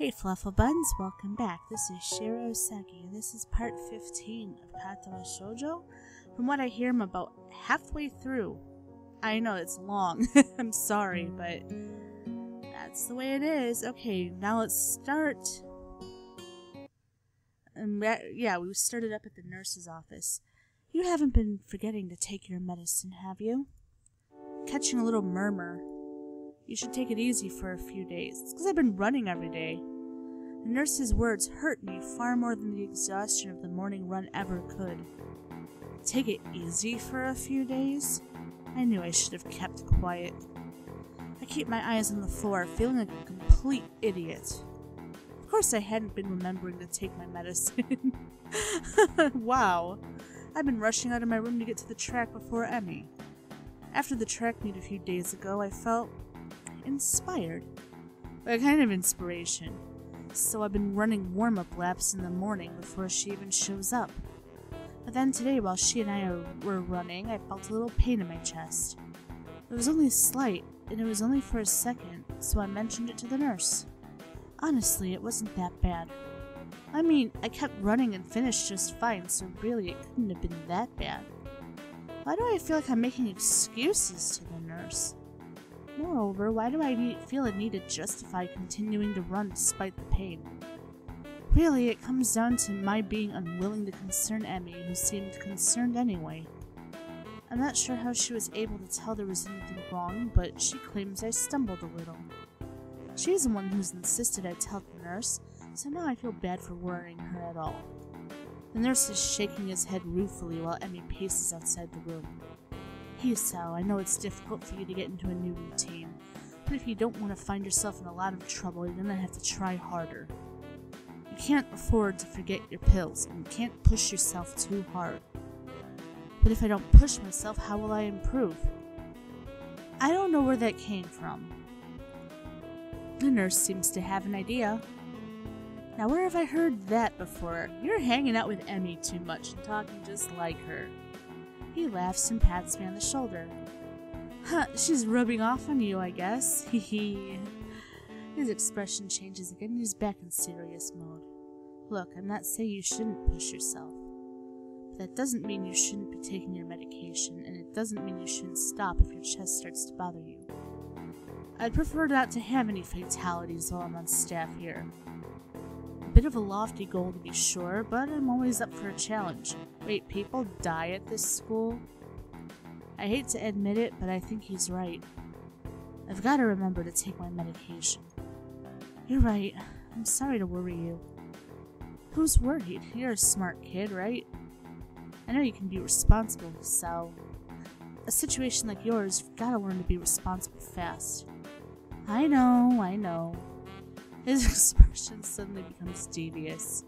Hey Flufflebuns, welcome back. This is Shiro Sagi, and this is part 15 of Katawa Shoujo. From what I hear, I'm about halfway through. I know it's long, I'm sorry, but that's the way it is. Okay, now let's start. And we started up at the nurse's office. You haven't been forgetting to take your medicine, have you? Catching a little murmur. You should take it easy for a few days. It's because I've been running every day. The nurse's words hurt me far more than the exhaustion of the morning run ever could. Take it easy for a few days? I knew I should have kept quiet. I keep my eyes on the floor, feeling like a complete idiot. Of course I hadn't been remembering to take my medicine. Wow. I've been rushing out of my room to get to the track before Emi. After the track meet a few days ago, I felt inspired. A kind of inspiration. So I've been running warm-up laps in the morning before she even shows up. But then today, while she and I were running, I felt a little pain in my chest. It was only slight, and it was only for a second, so I mentioned it to the nurse. Honestly, it wasn't that bad. I mean, I kept running and finished just fine, so really it couldn't have been that bad. Why do I feel like I'm making excuses to the nurse? Moreover, why do I feel a need to justify continuing to run despite the pain? Really, it comes down to my being unwilling to concern Emi, who seemed concerned anyway. I'm not sure how she was able to tell there was anything wrong, but she claims I stumbled a little. She's the one who's insisted I tell the nurse, so now I feel bad for worrying her at all. The nurse is shaking his head ruefully while Emi paces outside the room. Hisao, I know it's difficult for you to get into a new routine, but if you don't want to find yourself in a lot of trouble, you're going to have to try harder. You can't afford to forget your pills, and you can't push yourself too hard. But if I don't push myself, how will I improve? I don't know where that came from. The nurse seems to have an idea. Now where have I heard that before? You're hanging out with Emi too much and talking just like her. He laughs and pats me on the shoulder. Huh, she's rubbing off on you, I guess. Hee. His expression changes again and he's back in serious mode. Look, I'm not saying you shouldn't push yourself. But that doesn't mean you shouldn't be taking your medication, and it doesn't mean you shouldn't stop if your chest starts to bother you. I'd prefer not to have any fatalities while I'm on staff here. A bit of a lofty goal to be sure, but I'm always up for a challenge. Wait, people die at this school? I hate to admit it, but I think he's right. I've got to remember to take my medication. You're right. I'm sorry to worry you. Who's worried? You're a smart kid, right? I know you can be responsible, so... A situation like yours, you've got to learn to be responsible fast. I know, I know. His expression suddenly becomes devious.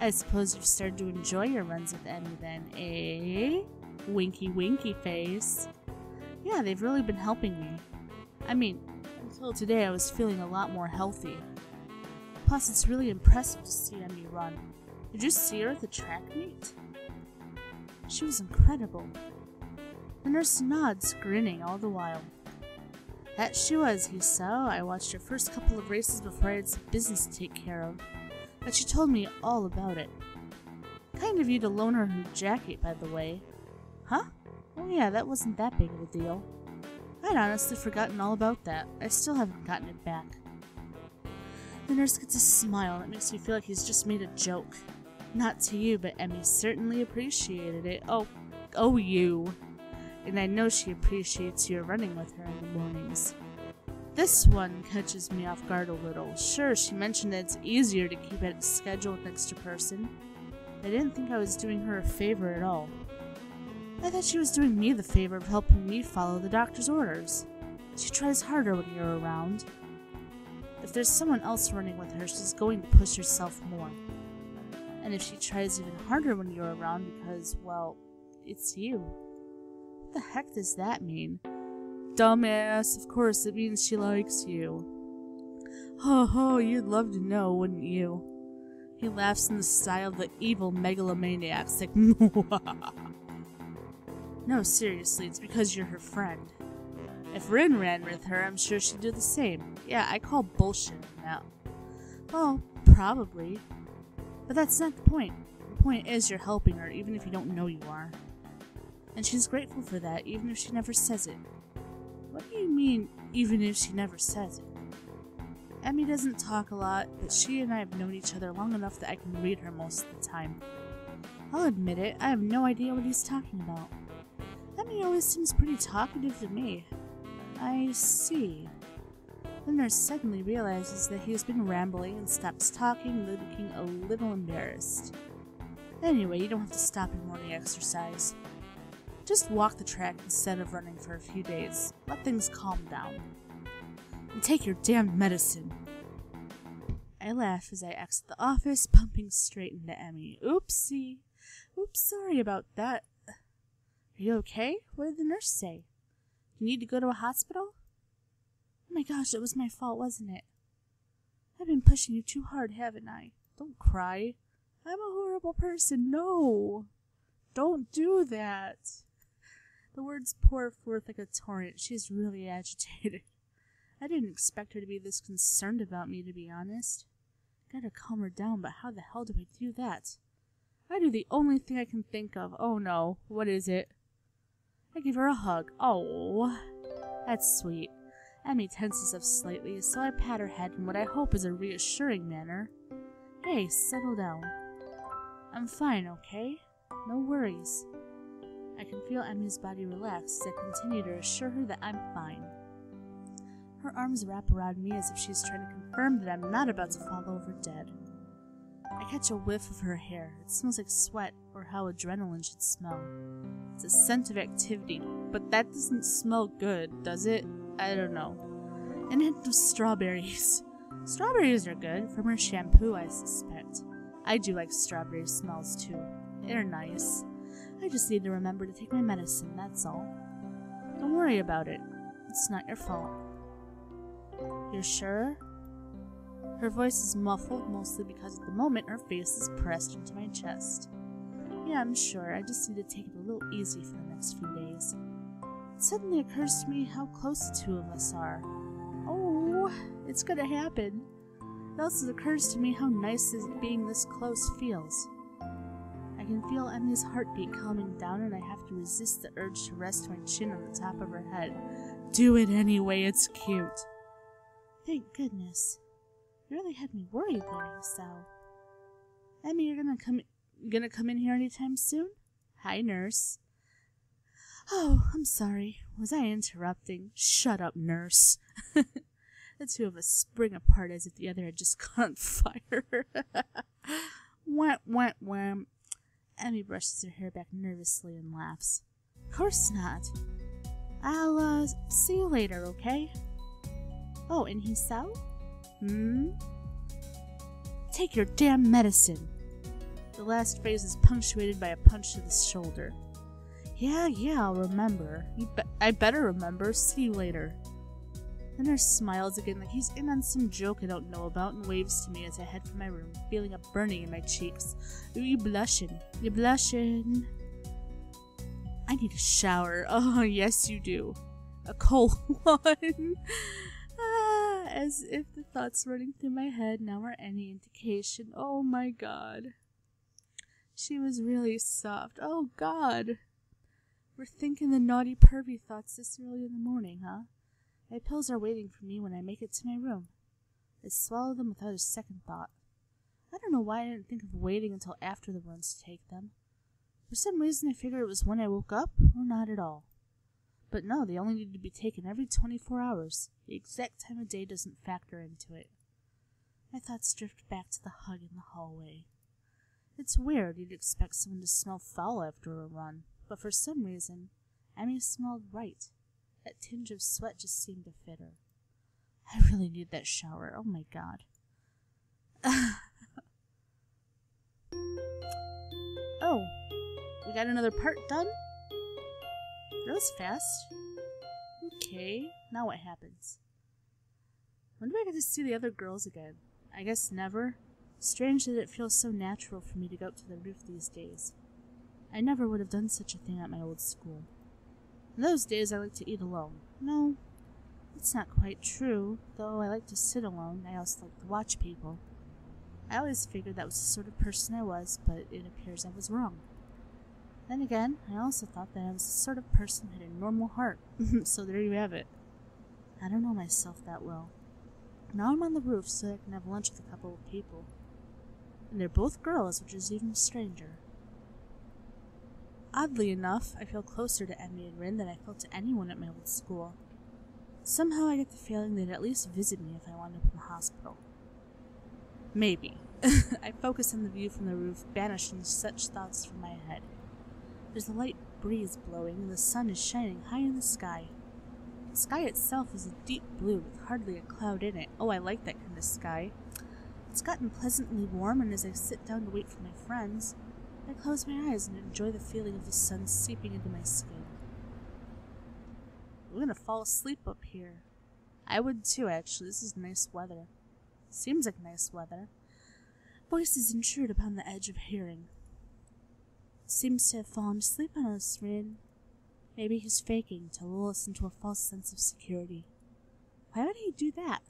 I suppose you've started to enjoy your runs with Emi then, eh? Winky winky face. Yeah, they've really been helping me. I mean, until today I was feeling a lot more healthy. Plus, it's really impressive to see Emi run. Did you see her at the track meet? She was incredible. The nurse nods, grinning all the while. That she was, Hisao. I watched her first couple of races before I had some business to take care of, but she told me all about it. Kind of you to loan her her jacket, by the way. Huh? Oh yeah, that wasn't that big of a deal. I'd honestly forgotten all about that. I still haven't gotten it back. The nurse gets a smile that makes me feel like he's just made a joke. Not to you, but Emi certainly appreciated it. Oh you. And I know she appreciates your running with her in the mornings. This one catches me off guard a little. Sure, she mentioned that it's easier to keep at a schedule with an extra person. I didn't think I was doing her a favor at all. I thought she was doing me the favor of helping me follow the doctor's orders. She tries harder when you're around. If there's someone else running with her, she's going to push herself more. And if she tries even harder when you're around because, well, it's you. What the heck does that mean? Dumbass, of course, it means she likes you. Ho ho, you'd love to know, wouldn't you? He laughs in the style of the evil megalomaniacs, like mwah. No, seriously, it's because you're her friend. If Rin ran with her, I'm sure she'd do the same. Yeah, I call bullshit on that. Well, probably. But that's not the point. The point is you're helping her, even if you don't know you are. And she's grateful for that, even if she never says it. What do you mean, even if she never says it? Emi doesn't talk a lot, but she and I have known each other long enough that I can read her most of the time. I'll admit it, I have no idea what he's talking about. Emi always seems pretty talkative to me. I see. The nurse suddenly realizes that he has been rambling and stops talking, looking a little embarrassed. Anyway, you don't have to stop in morning exercise. Just walk the track instead of running for a few days. Let things calm down. And take your damned medicine. I laugh as I exit the office, bumping straight into Emi. Oopsie. Oops, sorry about that. Are you okay? What did the nurse say? You need to go to a hospital? Oh my gosh, it was my fault, wasn't it? I've been pushing you too hard, haven't I? Don't cry. I'm a horrible person. No! Don't do that! The words pour forth like a torrent. She's really agitated. I didn't expect her to be this concerned about me, to be honest. Gotta calm her down, but how the hell do I do that? I do the only thing I can think of. Oh no, what is it? I give her a hug. Oh, that's sweet. Emi tenses up slightly, so I pat her head in what I hope is a reassuring manner. Hey, settle down. I'm fine, okay? No worries. I can feel Emi's body relax as I continue to assure her that I'm fine. Her arms wrap around me as if she's trying to confirm that I'm not about to fall over dead. I catch a whiff of her hair. It smells like sweat, or how adrenaline should smell. It's a scent of activity, but that doesn't smell good, does it? I don't know. And it was strawberries. Strawberries are good, from her shampoo, I suspect. I do like strawberry smells, too. They're nice. I just need to remember to take my medicine, that's all. Don't worry about it. It's not your fault. You're sure? Her voice is muffled, mostly because at the moment her face is pressed into my chest. Yeah, I'm sure. I just need to take it a little easy for the next few days. It suddenly occurs to me how close the two of us are. Oh, it's gonna happen. It also occurs to me how nice being this close feels. I can feel Emi's heartbeat calming down, and I have to resist the urge to rest my chin on the top of her head. Do it anyway, it's cute. Thank goodness. You really had me worried there, Hisao. Emi, you're gonna come in here anytime soon? Hi, nurse. Oh, I'm sorry. Was I interrupting? Shut up, nurse. The two of us spring apart as if the other had just caught on fire. Wham, wham, wham. Emi brushes her hair back nervously and laughs. Of course not. I'll, see you later, okay? Oh, and Hisao? Hmm? Take your damn medicine. The last phrase is punctuated by a punch to the shoulder. Yeah, I'll remember. I better remember. See you later. The nurse smiles again like he's in on some joke I don't know about and waves to me as I head for my room, feeling a burning in my cheeks. Ooh, you blushing. I need a shower. Oh, yes you do. A cold one. As if the thoughts running through my head now are any indication. Oh my god. She was really soft. Oh god. We're thinking the naughty pervy thoughts this early in the morning, huh? My pills are waiting for me when I make it to my room. I swallow them without a second thought. I don't know why I didn't think of waiting until after the runs to take them. For some reason I figured it was when I woke up, or not at all. But no, they only need to be taken every 24 hours. The exact time of day doesn't factor into it. My thoughts drift back to the hug in the hallway. It's weird, you'd expect someone to smell foul after a run. But for some reason, Emi smelled right. That tinge of sweat just seemed to fit her. I really need that shower. Oh my god. Oh, we got another part done? That was fast. Okay, now what happens? When do I get to see the other girls again? I guess never. Strange that it feels so natural for me to go up to the roof these days. I never would have done such a thing at my old school. In those days, I like to eat alone. No, it's not quite true, though I like to sit alone. I also like to watch people. I always figured that was the sort of person I was, but it appears I was wrong. Then again, I also thought that I was the sort of person who had a normal heart, so there you have it. I don't know myself that well. Now I'm on the roof so I can have lunch with a couple of people. And they're both girls, which is even stranger. Oddly enough, I feel closer to Emi and Rin than I felt to anyone at my old school. Somehow I get the feeling they'd at least visit me if I wound up in the hospital. Maybe. I focus on the view from the roof, banishing such thoughts from my head. There's a light breeze blowing, and the sun is shining high in the sky. The sky itself is a deep blue with hardly a cloud in it. Oh, I like that kind of sky. It's gotten pleasantly warm, and as I sit down to wait for my friends, I close my eyes and enjoy the feeling of the sun seeping into my skin. I'm gonna fall asleep up here. I would too, actually. This is nice weather. Seems like nice weather. Voices intrude upon the edge of hearing. Seems to have fallen asleep on us, Rin. Maybe he's faking to lull us into a false sense of security. Why would he do that?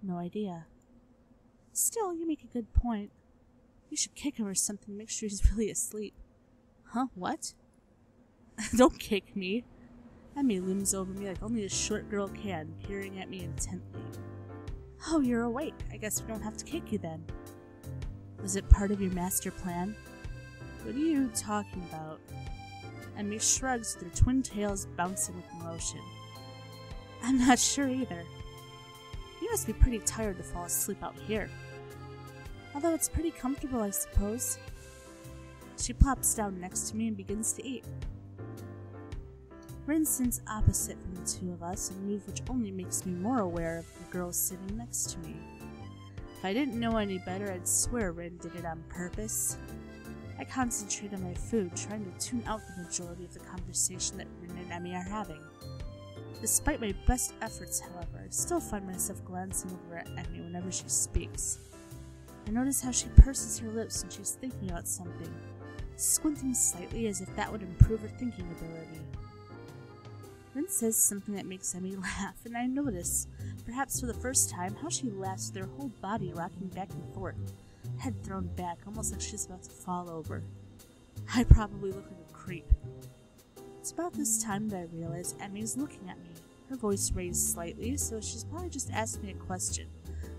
No idea. Still, you make a good point. You should kick him or something, make sure he's really asleep. Huh, what? Don't kick me. Emi looms over me like only a short girl can, peering at me intently. Oh, you're awake. I guess we don't have to kick you then. Was it part of your master plan? What are you talking about? Emi shrugs, their twin tails bouncing with emotion. I'm not sure either. You must be pretty tired to fall asleep out here. Although it's pretty comfortable, I suppose. She plops down next to me and begins to eat. Rin sits opposite from the two of us, a move which only makes me more aware of the girl sitting next to me. If I didn't know any better, I'd swear Rin did it on purpose. I concentrate on my food, trying to tune out the majority of the conversation that Rin and Emi are having. Despite my best efforts, however, I still find myself glancing over at Emi whenever she speaks. I notice how she purses her lips when she's thinking about something, squinting slightly as if that would improve her thinking ability. Rin says something that makes Emi laugh, and I notice, perhaps for the first time, how she laughs with her whole body rocking back and forth, head thrown back, almost like she's about to fall over. I probably look like a creep. It's about this time that I realize Emi's looking at me, her voice raised slightly, so she's probably just asked me a question.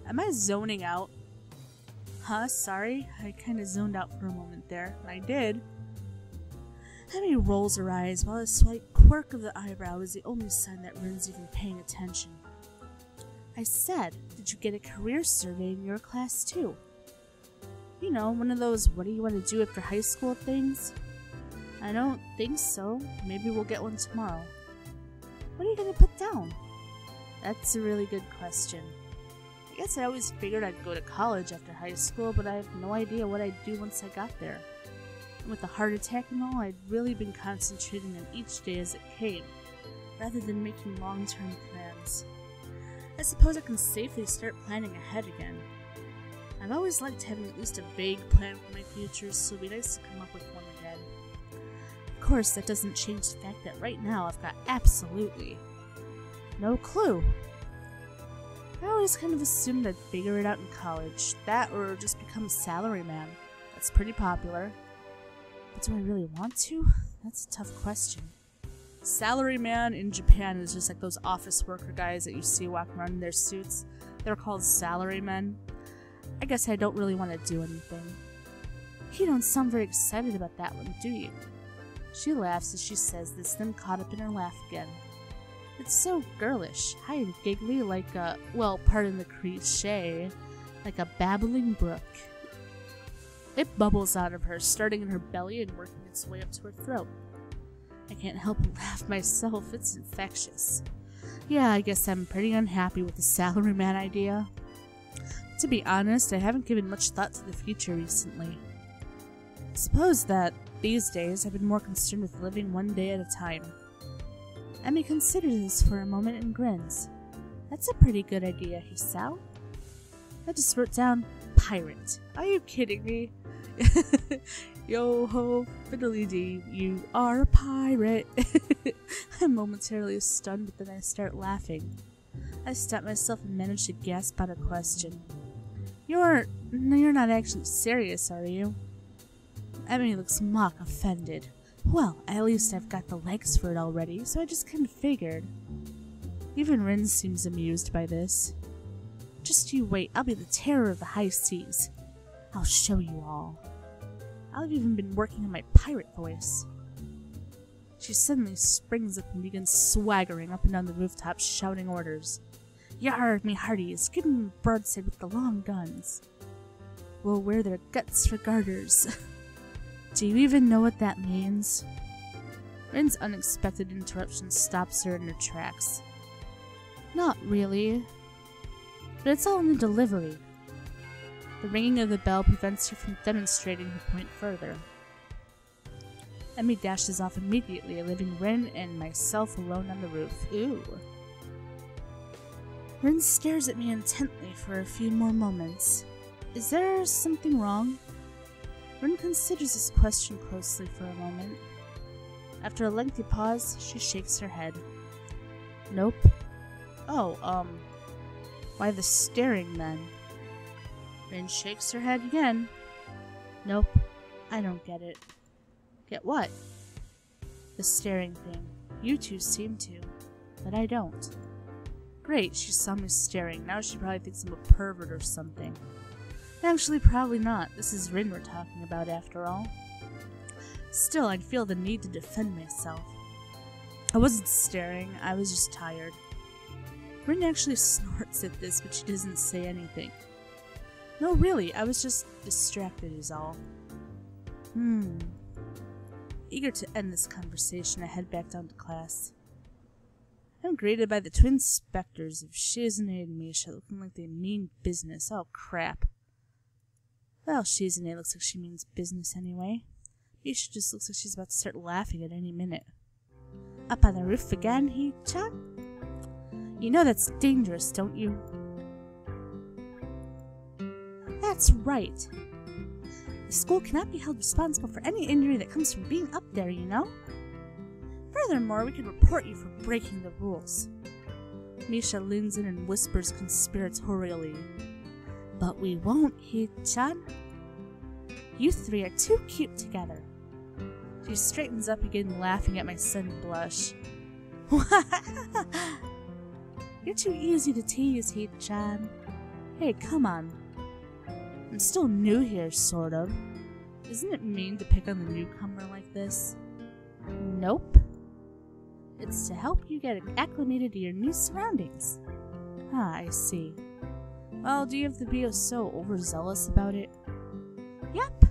Am I zoning out? Huh, sorry, I kinda zoned out for a moment there, and I did. Emi rolls her eyes, while a slight quirk of the eyebrow is the only sign that Rin's even paying attention. I said, did you get a career survey in your class too? You know, one of those what do you want to do after high school things? I don't think so. Maybe we'll get one tomorrow. What are you going to put down? That's a really good question. I guess I always figured I'd go to college after high school, but I have no idea what I'd do once I got there. And with a heart attack and all, I'd really been concentrating on each day as it came, rather than making long-term plans. I suppose I can safely start planning ahead again. I've always liked having at least a vague plan for my future, so it'd be nice to come up with one again. Of course, that doesn't change the fact that right now I've got absolutely no clue. I always kind of assumed I'd figure it out in college, that or just become a salaryman. That's pretty popular. But do I really want to? That's a tough question. Salaryman in Japan is just like those office worker guys that you see walking around in their suits. They're called salarymen. I guess I don't really want to do anything. You don't sound very excited about that one, do you? She laughs as she says this, then caught up in her laugh again. It's so girlish, high and giggly like a, well, pardon the cliche, like a babbling brook. It bubbles out of her, starting in her belly and working its way up to her throat. I can't help but laugh myself, it's infectious. Yeah, I guess I'm pretty unhappy with the salaryman idea. To be honest, I haven't given much thought to the future recently. I suppose that, these days, I've been more concerned with living one day at a time. Emi considers this for a moment and grins. That's a pretty good idea, Hisao. I just wrote down, pirate. Are you kidding me? Yo-ho, fiddly-dee, you are a pirate. I'm momentarily stunned, but then I start laughing. I stop myself and manage to gasp out a question. You're No, you're not actually serious, are you? Emi looks mock offended. Well, at least I've got the legs for it already, so I just kind of figured. Even Rin seems amused by this. Just you wait, I'll be the terror of the high seas. I'll show you all. I've even been working on my pirate voice. She suddenly springs up and begins swaggering up and down the rooftop, shouting orders. Yard me hearties, give them a broadside with the long guns. We'll wear their guts for garters. Do you even know what that means? Rin's unexpected interruption stops her in her tracks. Not really. But it's all in the delivery. The ringing of the bell prevents her from demonstrating her point further. Emi dashes off immediately, leaving Rin and myself alone on the roof. Ooh. Rin stares at me intently for a few more moments. Is there something wrong? Rin considers this question closely for a moment. After a lengthy pause, she shakes her head. Nope. Oh, why the staring then? Rin shakes her head again. Nope, I don't get it. Get what? The staring thing. You two seem to, but I don't. Great, she saw me staring. Now she probably thinks I'm a pervert or something. Actually, probably not. This is Rin we're talking about, after all. Still, I feel the need to defend myself. I wasn't staring, I was just tired. Rin actually snorts at this, but she doesn't say anything. No, really, I was just distracted is all. Eager to end this conversation, I head back down to class. I'm greeted by the twin specters of Shizune and Misha, looking like they mean business. Oh, crap. Well, Shizune looks like she means business anyway. Misha just looks like she's about to start laughing at any minute. Up on the roof again, Hee-chan? You know that's dangerous, don't you? That's right. The school cannot be held responsible for any injury that comes from being up there, you know? Furthermore, we could report you for breaking the rules. Misha leans in and whispers conspiratorially. But we won't, Hee-chan. You three are too cute together. She straightens up again, laughing at my sudden blush. You're too easy to tease, Hee-chan. Hey, come on. I'm still new here, sort of. Isn't it mean to pick on the newcomer like this? Nope. It's to help you get acclimated to your new surroundings. Ah, I see. Well, do you have to be so overzealous about it? Yep.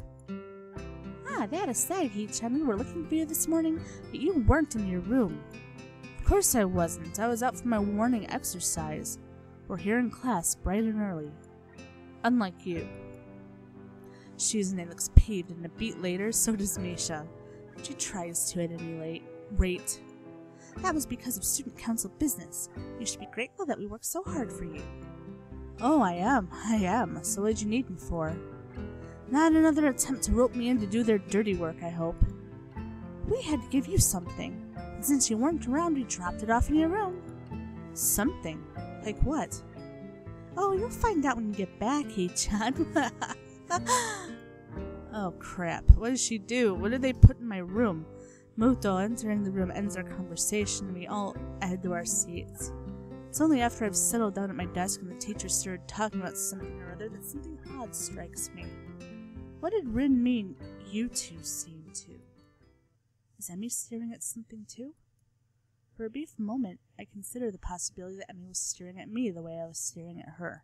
Ah, that aside, Hee-chan, we were looking for you this morning, but you weren't in your room. Of course I wasn't. I was out for my morning exercise. We're here in class, bright and early. Unlike you. Shizune looks peeved, and a beat later, so does Misha. She tries to at any rate. That was because of student council business. You should be grateful that we worked so hard for you. Oh, I am. So what'd you need me for? Not another attempt to rope me in to do their dirty work, I hope. We had to give you something. And since you weren't around, we dropped it off in your room. Something? Like what? Oh, you'll find out when you get back, Hee-chan. Oh, crap. What did she do? What did they put in my room? Muto entering the room ends our conversation, and we all head to our seats. It's only after I've settled down at my desk and the teacher started talking about something or other that something odd strikes me. What did Rin mean, you two seem to? Is Emi staring at something too? For a brief moment, I considered the possibility that Emi was staring at me the way I was staring at her.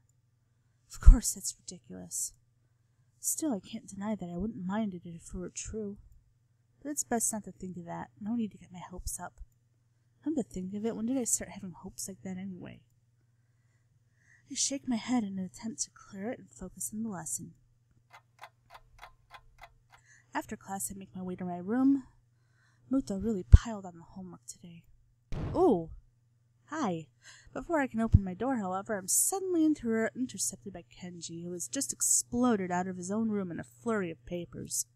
Of course, that's ridiculous. Still, I can't deny that I wouldn't mind it if it were true. But it's best not to think of that. No need to get my hopes up. Come to think of it, when did I start having hopes like that anyway? I shake my head in an attempt to clear it and focus on the lesson. After class, I make my way to my room. Muto really piled on the homework today. Oh, hi. Before I can open my door, however, I'm suddenly intercepted by Kenji, who has just exploded out of his own room in a flurry of papers.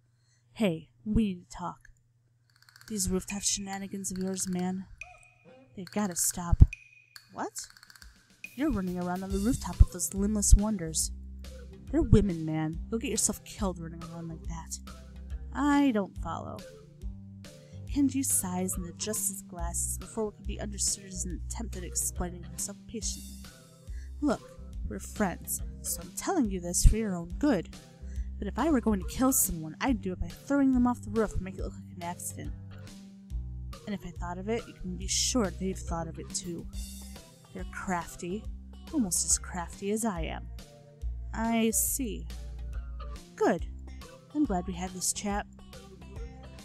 Hey, we need to talk. These rooftop shenanigans of yours, man. They've got to stop. What? You're running around on the rooftop with those limbless wonders. They're women, man. You'll get yourself killed running around like that. I don't follow. Kenji sighs and adjusts his glasses before what can be understood as an attempt at explaining himself patiently. Look, we're friends, so I'm telling you this for your own good. But if I were going to kill someone, I'd do it by throwing them off the roof and make it look like an accident. And if I thought of it, you can be sure they've thought of it too. They're crafty, almost as crafty as I am. I see. Good. I'm glad we had this chat.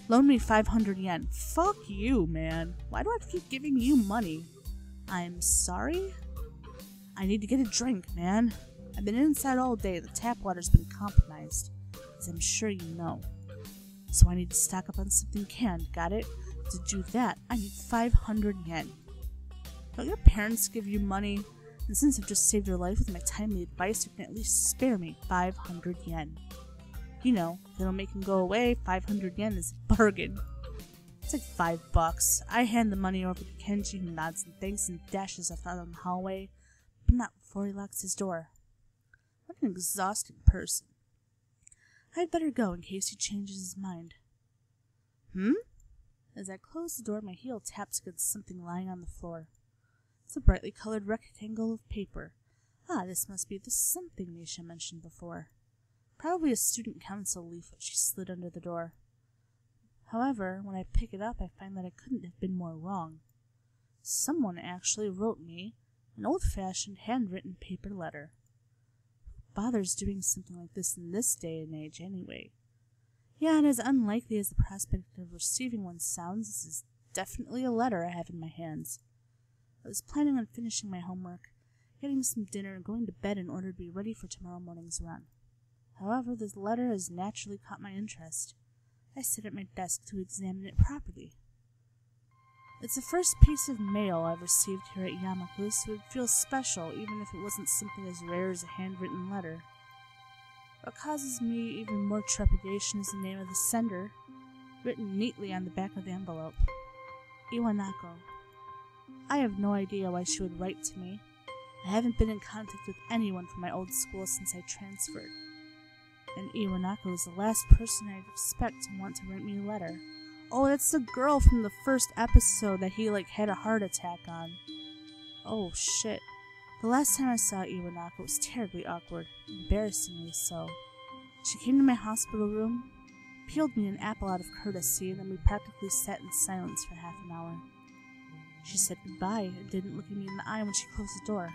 Loan me 500 yen. Fuck you, man. Why do I keep giving you money? I'm sorry? I need to get a drink, man. I've been inside all day. The tap water's been compromised, as I'm sure you know. So I need to stock up on something canned, got it? To do that, I need 500 yen. Don't your parents give you money? And since I've just saved your life with my timely advice, you can at least spare me 500 yen. You know, if they don't make him go away, 500 yen is a bargain. It's like $5. I hand the money over to Kenji, who nods and thanks and dashes off down the hallway, but not before he locks his door. What an exhausting person. I'd better go in case he changes his mind. As I close the door, my heel taps against something lying on the floor. It's a brightly colored rectangle of paper. Ah, this must be the something Misha mentioned before. Probably a student council leaflet she slid under the door. However, when I pick it up, I find that I couldn't have been more wrong. Someone actually wrote me an old-fashioned handwritten paper letter. Who bothers doing something like this in this day and age anyway? Yeah, and as unlikely as the prospect of receiving one sounds, this is definitely a letter I have in my hands. I was planning on finishing my homework, getting some dinner, and going to bed in order to be ready for tomorrow morning's run. However, this letter has naturally caught my interest. I sit at my desk to examine it properly. It's the first piece of mail I've received here at Yamaku, so it feels special, even if it wasn't something as rare as a handwritten letter. What causes me even more trepidation is the name of the sender, written neatly on the back of the envelope. Iwanako. I have no idea why she would write to me. I haven't been in contact with anyone from my old school since I transferred. And Iwanako is the last person I'd expect to want to write me a letter. Oh, that's the girl from the first episode that he, had a heart attack on. Oh, shit. The last time I saw Iwanako was terribly awkward, embarrassingly so. She came to my hospital room, peeled me an apple out of courtesy, and then we practically sat in silence for half an hour. She said goodbye and didn't look at me in the eye when she closed the door.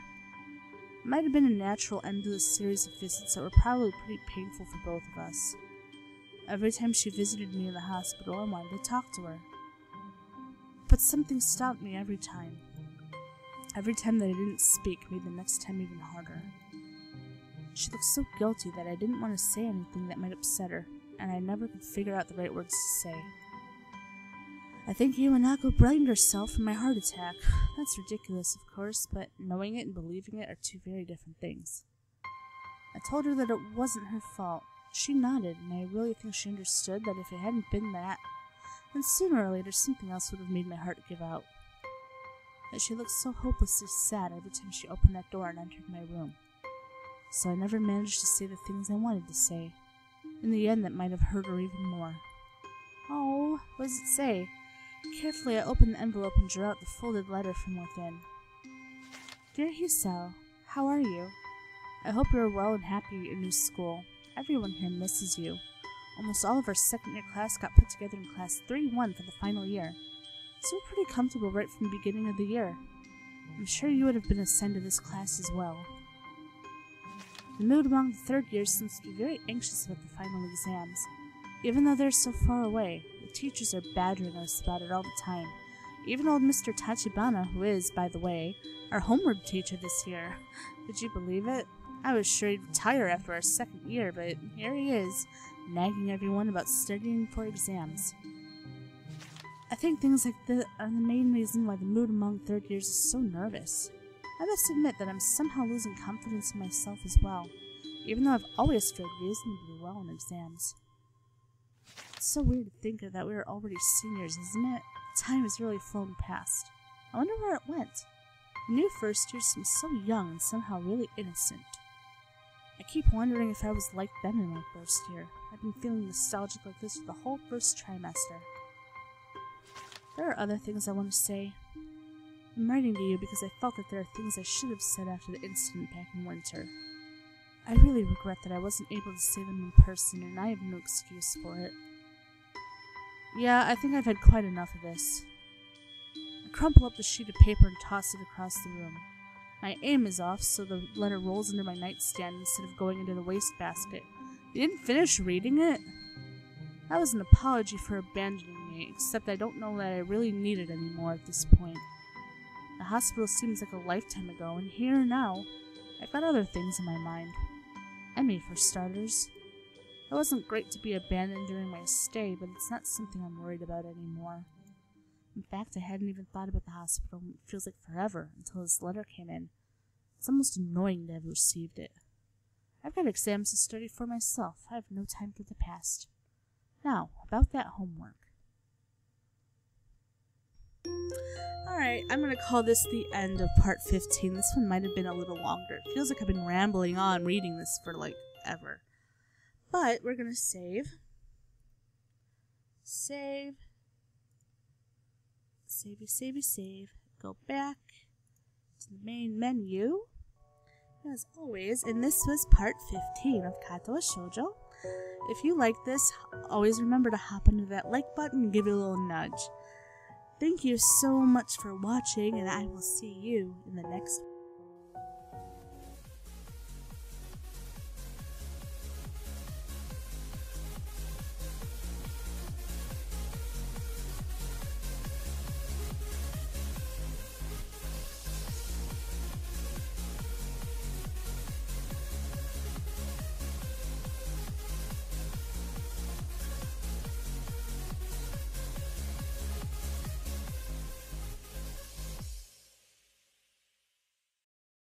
It might have been a natural end to the series of visits that were probably pretty painful for both of us. Every time she visited me in the hospital, I wanted to talk to her. But something stopped me every time. Every time that I didn't speak made the next time even harder. She looked so guilty that I didn't want to say anything that might upset her, and I never could figure out the right words to say. I think Iwanako blamed herself for my heart attack. That's ridiculous, of course, but knowing it and believing it are two very different things. I told her that it wasn't her fault. She nodded, and I really think she understood that if it hadn't been that, then sooner or later something else would have made my heart give out. But she looked so hopelessly sad every time she opened that door and entered my room. So I never managed to say the things I wanted to say. In the end, that might have hurt her even more. Oh, what does it say? Carefully, I open the envelope and draw out the folded letter from within. Dear Hisao, how are you? I hope you are well and happy at your new school. Everyone here misses you. Almost all of our second-year class got put together in class 3-1 for the final year. So we're pretty comfortable right from the beginning of the year. I'm sure you would have been assigned to this class as well. The mood among the third years seems to be very anxious about the final exams. Even though they're so far away, the teachers are badgering us about it all the time. Even old Mr. Tachibana, who is, by the way, our homeroom teacher this year. Would you believe it? I was sure he'd retire after our second year, but here he is, nagging everyone about studying for exams. I think things like this are the main reason why the mood among third years is so nervous. I must admit that I'm somehow losing confidence in myself as well, even though I've always fared reasonably well on exams. It's so weird to think of that we are already seniors, isn't it? Time has really flown past. I wonder where it went. The new first year seems so young and somehow really innocent. I keep wondering if I was like them in my first year. I've been feeling nostalgic like this for the whole first trimester. There are other things I want to say. I'm writing to you because I felt that there are things I should have said after the incident back in winter. I really regret that I wasn't able to say them in person, and I have no excuse for it. Yeah, I think I've had quite enough of this. I crumple up the sheet of paper and toss it across the room. My aim is off, so the letter rolls into my nightstand instead of going into the wastebasket. You didn't finish reading it? That was an apology for abandoning me, except I don't know that I really need it anymore at this point. The hospital seems like a lifetime ago, and here now, I've got other things in my mind. Emi, for starters. It wasn't great to be abandoned during my stay, but it's not something I'm worried about anymore. In fact, I hadn't even thought about the hospital, and it feels like forever, until this letter came in. It's almost annoying to have received it. I've got exams to study for myself. I have no time for the past. Now, about that homework. Alright, I'm going to call this the end of part 15. This one might have been a little longer. It feels like I've been rambling on reading this for, like, ever. But we're going to save. Save. Savey, savey, save. Go back to the main menu. As always, and this was part 15 of Katawa Shoujo. If you like this, always remember to hop under that like button and give it a little nudge. Thank you so much for watching, and I will see you in the next one.